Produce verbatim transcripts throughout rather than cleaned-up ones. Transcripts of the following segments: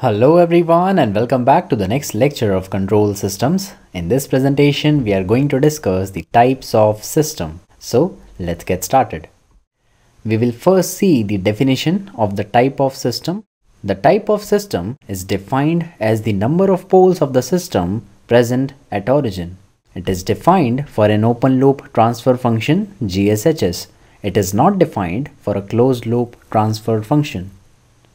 Hello everyone and welcome back to the next lecture of Control Systems. In this presentation we are going to discuss the types of system. So let's get started. We will first see the definition of the type of system. The type of system is defined as the number of poles of the system present at origin. It is defined for an open loop transfer function G S H S. It is not defined for a closed loop transfer function.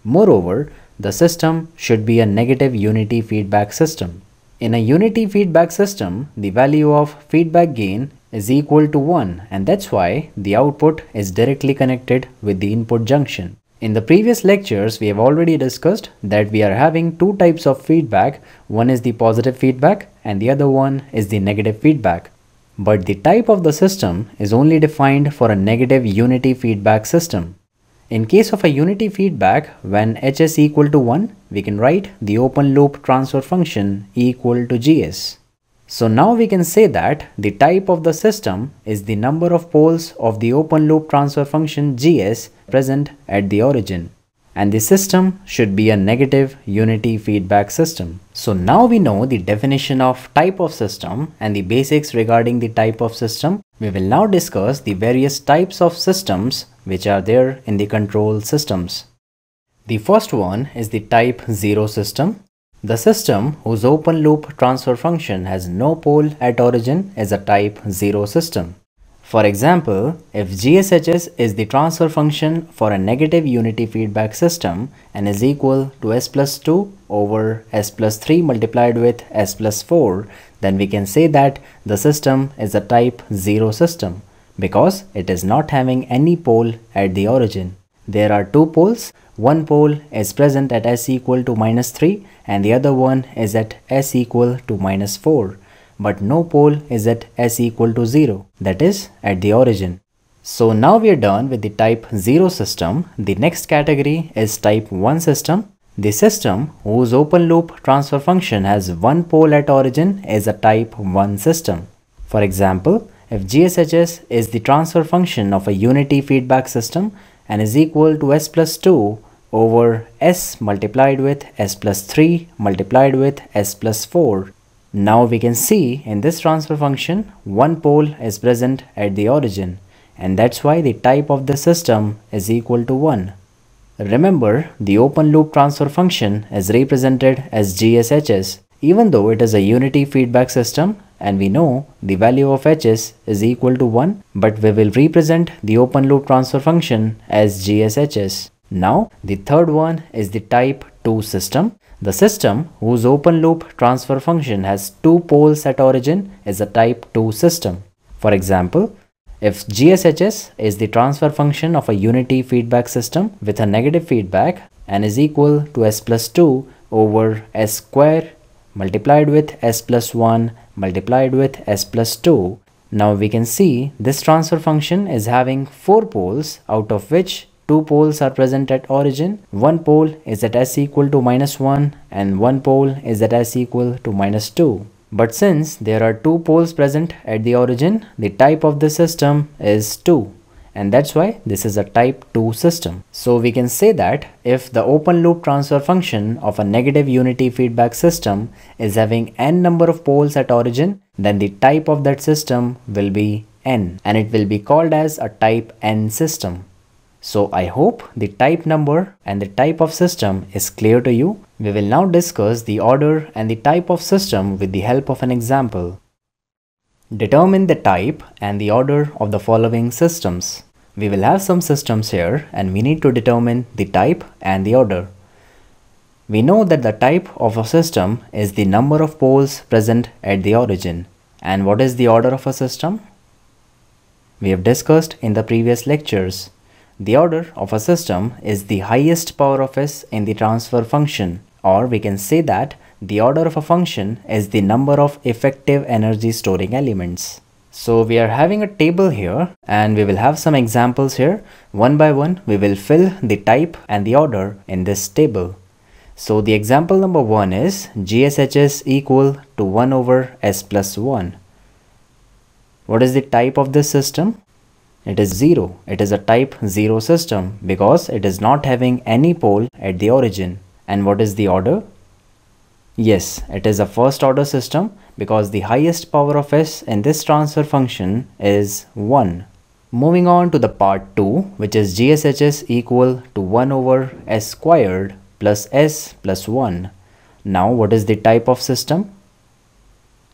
Moreover, the system should be a negative unity feedback system. In a unity feedback system, the value of feedback gain is equal to one, and that's why the output is directly connected with the input junction. In the previous lectures, we have already discussed that we are having two types of feedback. One is the positive feedback and the other one is the negative feedback. But the type of the system is only defined for a negative unity feedback system. In case of a unity feedback, when H is equal to one, we can write the open loop transfer function equal to G S. So now we can say that the type of the system is the number of poles of the open loop transfer function G S present at the origin. And the system should be a negative unity feedback system. So now we know the definition of type of system and the basics regarding the type of system. We will now discuss the various types of systems which are there in the control systems. The first one is the type zero system. The system whose open loop transfer function has no pole at origin is a type zero system. For example, if G S H S is the transfer function for a negative unity feedback system and is equal to s plus two over s plus three multiplied with s plus four, then we can say that the system is a type zero system, because it is not having any pole at the origin. There are two poles. One pole is present at s equal to minus three and the other one is at s equal to minus four. But no pole is at s equal to zero, that is at the origin. So now we are done with the type zero system. The next category is type one system. The system whose open loop transfer function has one pole at origin is a type one system. For example, if G S H S is the transfer function of a unity feedback system and is equal to s plus two over s multiplied with s plus three multiplied with s plus four. Now we can see in this transfer function one pole is present at the origin, and that's why the type of the system is equal to one. Remember, the open loop transfer function is represented as G S H S even though it is a unity feedback system. And we know the value of H S is equal to one, but we will represent the open loop transfer function as G S H S. Now the third one is the type two system. The system whose open loop transfer function has two poles at origin is a type two system. For example, if G S H S is the transfer function of a unity feedback system with a negative feedback and is equal to s plus two over s square multiplied with s plus one multiplied with s plus two. Now we can see this transfer function is having four poles, out of which two poles are present at origin. One pole is at s equal to minus one and one pole is at s equal to minus two. But since there are two poles present at the origin, the type of the system is two. And that's why this is a type two system. So we can say that if the open loop transfer function of a negative unity feedback system is having n number of poles at origin, then the type of that system will be n, and it will be called as a type n system. So I hope the type number and the type of system is clear to you. We will now discuss the order and the type of system with the help of an example. Determine the type and the order of the following systems. We will have some systems here and we need to determine the type and the order. We know that the type of a system is the number of poles present at the origin. And what is the order of a system? We have discussed in the previous lectures. The order of a system is the highest power of S in the transfer function, or we can say that the order of a function is the number of effective energy storing elements. So we are having a table here and we will have some examples here. One by one we will fill the type and the order in this table. So the example number one is G S H S equal to one over S plus one. What is the type of this system? It is zero. It is a type zero system because it is not having any pole at the origin. And what is the order? Yes, it is a first order system because the highest power of S in this transfer function is one. Moving on to the part two, which is G S H S equal to one over S squared plus S plus one. Now what is the type of system?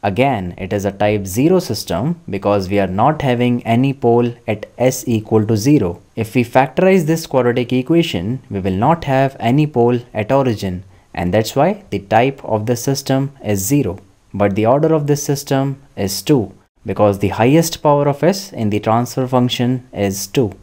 Again, it is a type zero system because we are not having any pole at S equal to zero. If we factorize this quadratic equation, we will not have any pole at origin, and that's why the type of the system is zero. But the order of this system is two because the highest power of S in the transfer function is two.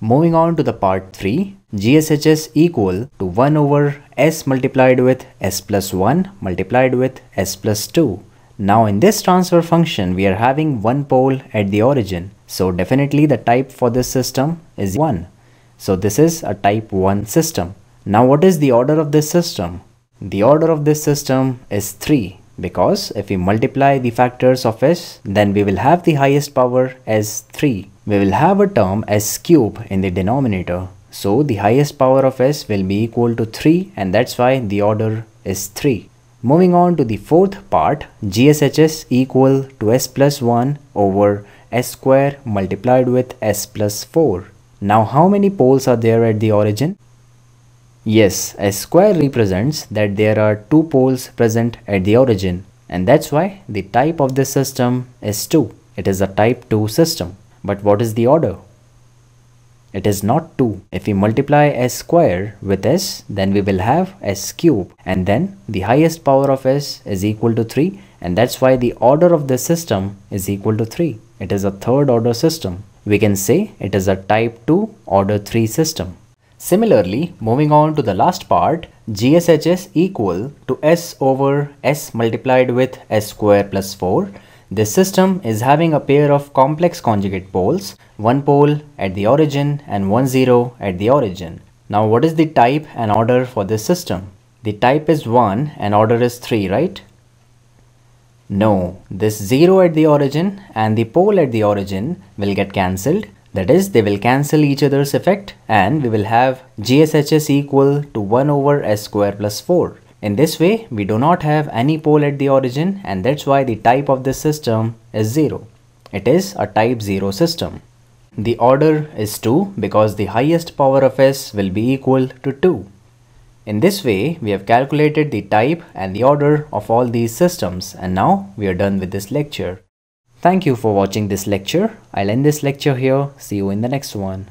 Moving on to the part three, G S H S equal to one over S multiplied with S plus one multiplied with S plus two. Now in this transfer function, we are having one pole at the origin. So definitely the type for this system is one. So this is a type one system. Now what is the order of this system? The order of this system is three because if we multiply the factors of S, then we will have the highest power as three. We will have a term S cube in the denominator. So the highest power of S will be equal to three, and that's why the order is three. Moving on to the fourth part, G S H S equal to S plus one over S square multiplied with S plus four. Now how many poles are there at the origin? Yes, S square represents that there are two poles present at the origin, and that's why the type of this system is two. It is a type two system. But what is the order? It is not two. If we multiply S square with S, then we will have S cube, and then the highest power of S is equal to three, and that's why the order of this system is equal to three. It is a third order system. We can say it is a type two order three system. Similarly, moving on to the last part, G S H S equal to S over S multiplied with S square plus four. This system is having a pair of complex conjugate poles, one pole at the origin and one zero at the origin. Now what is the type and order for this system? The type is one and order is three, right? No, this zero at the origin and the pole at the origin will get cancelled. That is, they will cancel each other's effect, and we will have G S H S equal to one over S square plus four. In this way, we do not have any pole at the origin, and that's why the type of this system is zero. It is a type zero system. The order is two because the highest power of S will be equal to two. In this way, we have calculated the type and the order of all these systems, and now we are done with this lecture. Thank you for watching this lecture. I'll end this lecture here. See you in the next one.